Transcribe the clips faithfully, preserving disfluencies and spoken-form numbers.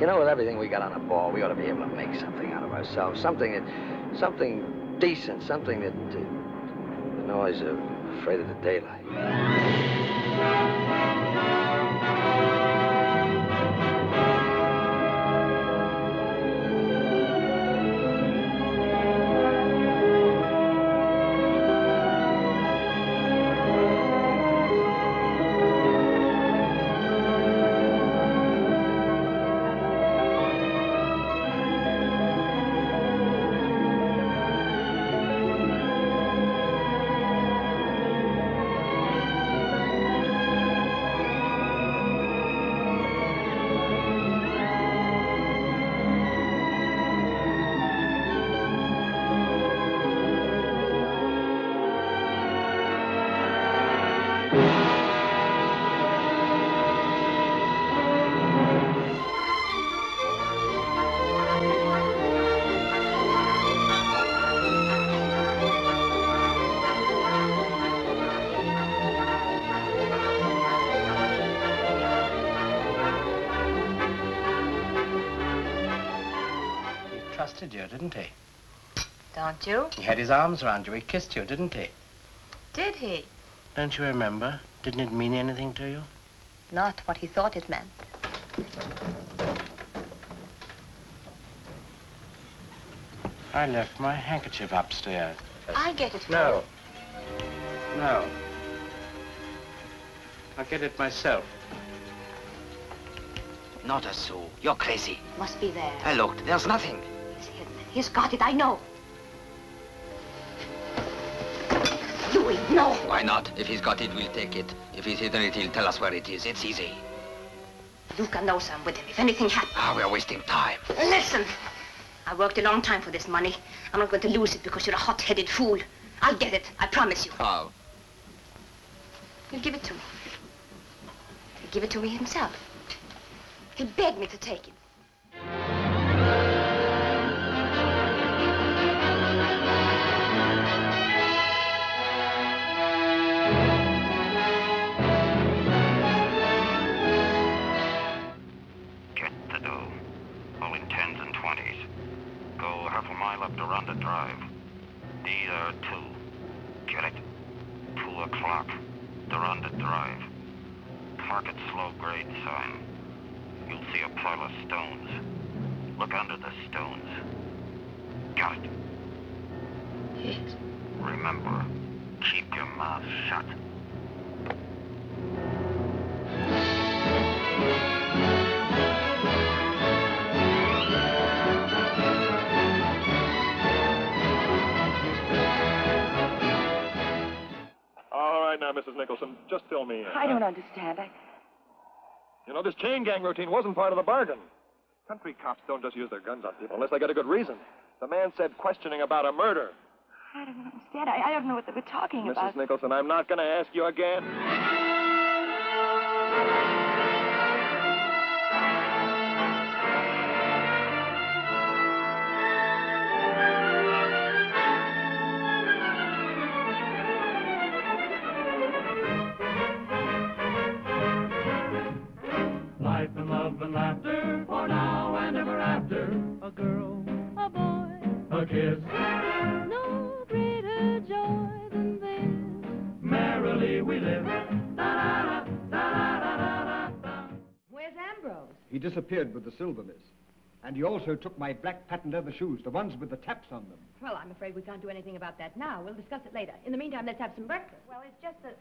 You know, with everything we got on the ball, we ought to be able to make something out of ourselves. Something that, something decent, something that, uh, the noise of afraid of the daylight. You, didn't he? Don't you? He had his arms around you. He kissed you, didn't he? Did he? Don't you remember? Didn't it mean anything to you? Not what he thought it meant. I left my handkerchief upstairs. I get it. No. No. I'll get it myself. Not a sou. You're crazy. Must be there. I looked. There's nothing. He's got it, I know. Louis, no. Why not? If he's got it, we'll take it. If he's hidden it, he'll tell us where it is. It's easy. You can know some with him if anything happens. Ah, we're wasting time. Listen, I worked a long time for this money. I'm not going to lose it because you're a hot-headed fool. I'll get it, I promise you. How? He'll give it to me. He'll give it to me himself. He'll beg me to take it. Up Duranda Drive. These are two. Get it? Two o'clock. Duranda Drive. Mark it slow grade sign. You'll see a pile of stones. Look under the stones. Got it? Yes. Remember, keep your mouth shut. Missus Nicholson, just fill me in. I don't huh? understand. I... You know, this chain gang routine wasn't part of the bargain. Country cops don't just use their guns on people unless they get a good reason. The man said questioning about a murder. I don't understand. I, I don't know what they were talking Missus about. Missus Nicholson, I'm not going to ask you again. Laughter for now and ever after. A girl, a boy, a kiss. No greater joy than this. Merrily we live. Da, da, da, da, da, da. Where's Ambrose? He disappeared with the silver, miss. And he also took my black patent leather shoes, the ones with the taps on them. Well, I'm afraid we can't do anything about that now. We'll discuss it later. In the meantime, let's have some breakfast. Well, it's just that...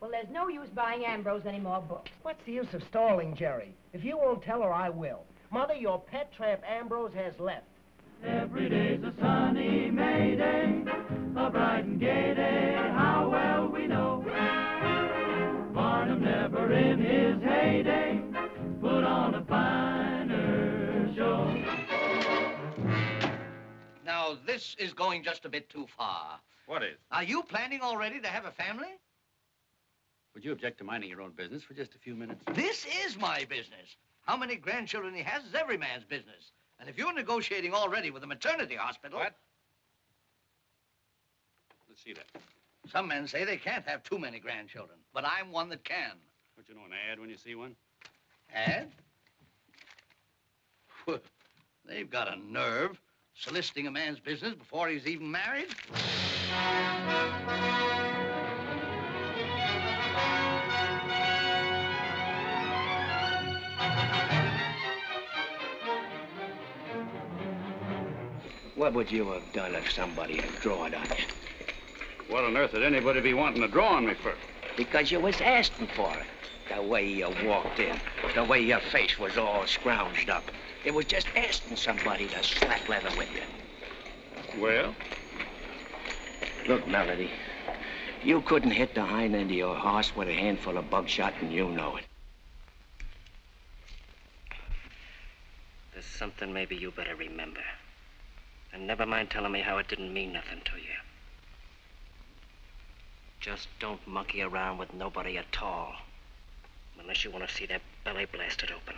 Well, there's no use buying Ambrose any more books. What's the use of stalling, Jerry? If you won't tell her, I will. Mother, your pet tramp Ambrose has left. Every day's a sunny May day, a bright and gay day, how well we know. Barnum never in his heyday put on a finer show. Now, this is going just a bit too far. What is? Are you planning already to have a family? Would you object to minding your own business for just a few minutes? This is my business. How many grandchildren he has is every man's business. And if you're negotiating already with a maternity hospital... What? Let's see that. Some men say they can't have too many grandchildren, but I'm one that can. Don't you know an ad when you see one? Ad? They've got a nerve soliciting a man's business before he's even married. What would you have done if somebody had drawn on you? What on earth would anybody be wanting to draw on me for? Because you was asking for it. The way you walked in, the way your face was all scrounged up. It was just asking somebody to slap leather with you. Well? Look, Melody, you couldn't hit the hind end of your horse with a handful of buckshot, and you know it. There's something maybe you better remember. And never mind telling me how it didn't mean nothing to you. Just don't monkey around with nobody at all. Unless you want to see that belly blasted open.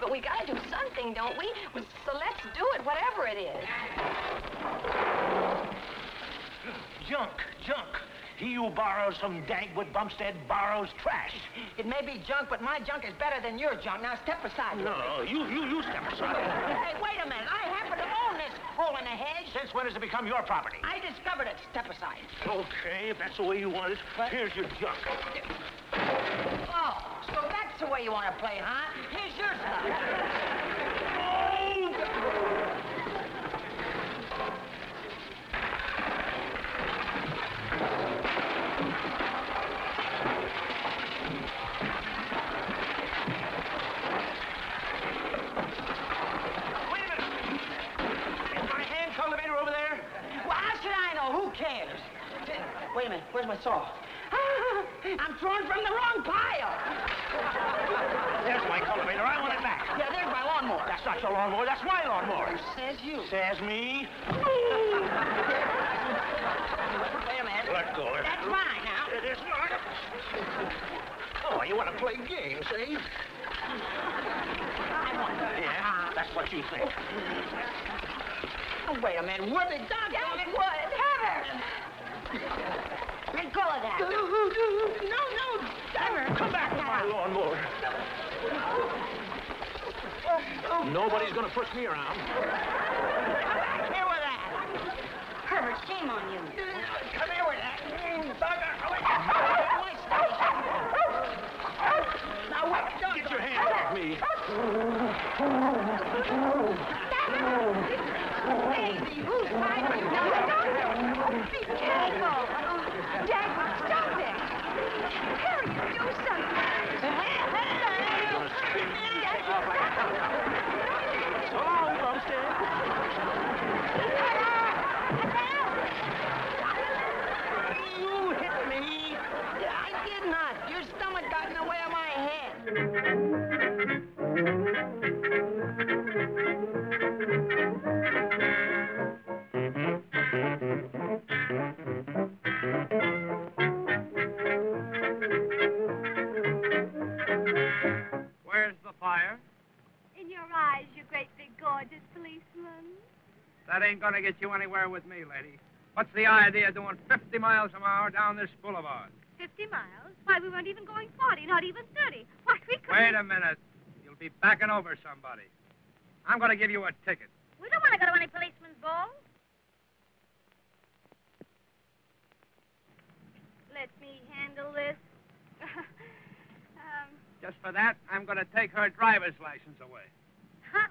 But we gotta do something, don't we? So let's do it, whatever it is. Junk, junk. He who borrows from Dagwood Bumpstead borrows trash. It may be junk, but my junk is better than your junk. Now step aside. No, no, you, you, you step aside. Hey, wait a minute. I happen to own this hole in the hedge. Since when has it become your property? I discovered it. Step aside. Okay, if that's the way you want it, what? Here's your junk. Oh, so that's the way you want to play, huh? Here's your stuff. Wait a minute. Is my hand cultivator over there? Well, how should I know? Who cares? Wait a minute. Where's my saw? I'm thrown from the wrong pile. There's my cultivator. I want it back. Yeah, there's my lawnmower. That's not your lawnmower. That's my lawnmower. Who says you? Says me. Wait a minute. Let go. That's mine now. It is not. Oh, you want to play games, eh? I want to. Yeah, that's what you think. Oh, wait a minute. What the dog? That's what. Have her. Let go of that. No, no, Timer. Come back with my lawnmower. Oh, oh. Nobody's going to push me around. Come back here with that. Herbert, shame on you. Come here with that. Now, what? Get your hands off me. Hey, who's fighting? No, no, no. Be careful. Dagmar, stop it! Harry, do something! Dagmar, stop it! So long, Bumpstead! You hit me! I did not! Your stomach got in the way of my head! Where's the fire? In your eyes, you great big gorgeous policeman. That ain't gonna get you anywhere with me, lady. What's the idea of doing fifty miles an hour down this boulevard? fifty miles? Why, we weren't even going forty, not even thirty. Why, we couldn't... Wait a minute. You'll be backing over somebody. I'm gonna give you a ticket. We don't want to go to any policeman's ball. Let me handle this. um, Just for that, I'm going to take her driver's license away. Huh?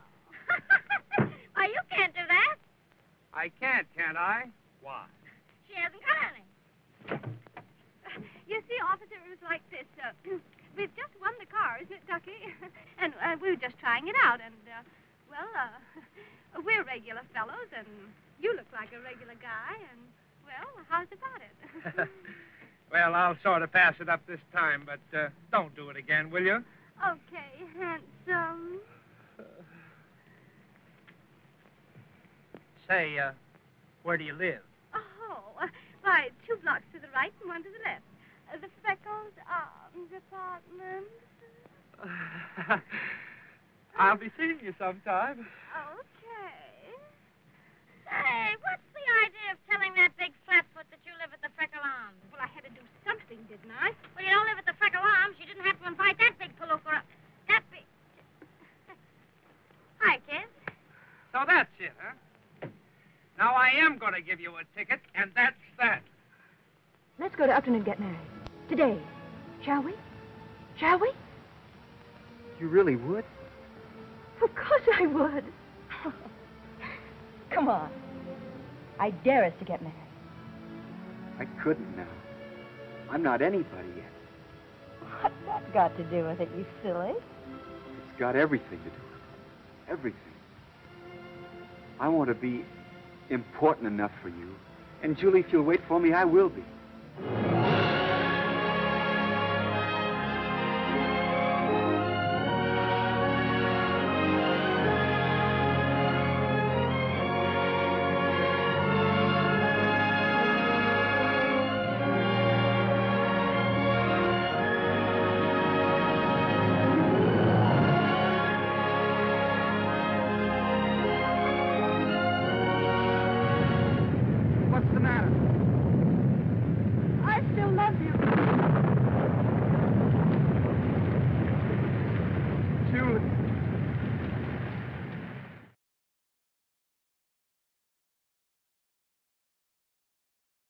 Why, you can't do that. I can't, can't I? Why? She hasn't got any. Uh, you see, officer, it was like this. Uh, we've just won the car, isn't it, Ducky? and uh, we were just trying it out, and, uh, well, uh, we're regular fellows, and you look like a regular guy, and, well, how's about it? Well, I'll sort of pass it up this time, but uh, don't do it again, will you? Okay, handsome. Uh, say, uh, where do you live? Oh, why, two blocks to the right and one to the left. the Freckles Arms apartment. Uh, I'll be seeing you sometime. Okay. Say, what's the idea of telling that big flatfoot that you live at the Freckle Arms? Well, I had to do something, didn't I? Well, you don't live at the Freckle Arms. You didn't have to invite that big palooka up. That big... Hi, kids. So that's it, huh? Now I am going to give you a ticket, and that's that. Let's go to Upton and get married. Today. Shall we? Shall we? You really would? Of course I would. Come on. I dare us to get married. I couldn't now. I'm not anybody yet. What's that got to do with it, you silly? It's got everything to do with it. Everything. I want to be important enough for you. And Julie, if you'll wait for me, I will be.